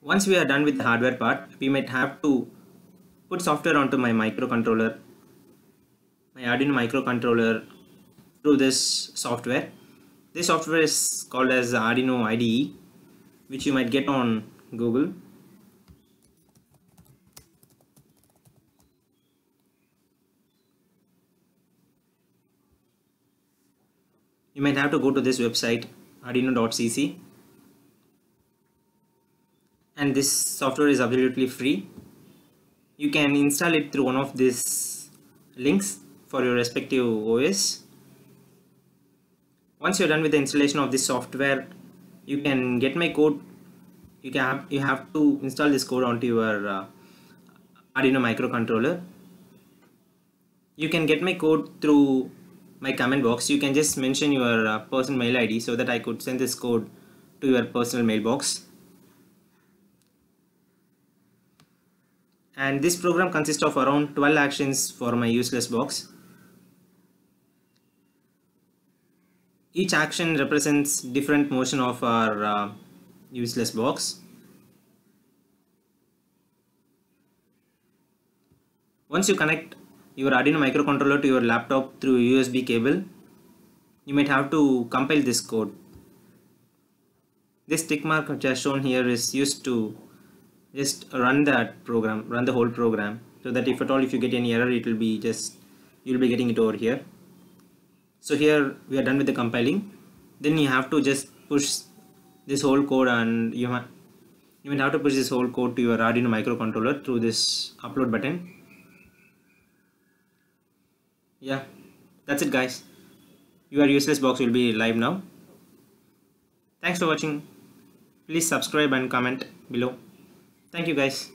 Once we are done with the hardware part, we might have to put software onto my microcontroller, my Arduino microcontroller, through this software. This software is called as Arduino IDE, which you might get on Google. You might have to go to this website arduino.cc, and this software is absolutely free. You can install it through one of these links for your respective OS. Once you're done with the installation of this software, you can get my code. You have to install this code onto your Arduino microcontroller. You can get my code through my comment box. You can just mention your personal mail ID so that I could send this code to your personal mailbox. And this program consists of around 12 actions for my useless box. Each action represents different motion of our useless box. Once you connect your Arduino microcontroller to your laptop through USB cable, you might have to compile this code. This tick mark which I shown here is used to just run that program, run the whole program, so that if at all if you get any error, it will be just you'll be getting it over here. So here we are done with the compiling. Then you have to just push this whole code, and you will have to push this whole code to your Arduino microcontroller through this upload button. Yeah, that's it guys. Your useless box will be live now. Thanks for watching. Please subscribe and comment below. Thank you guys.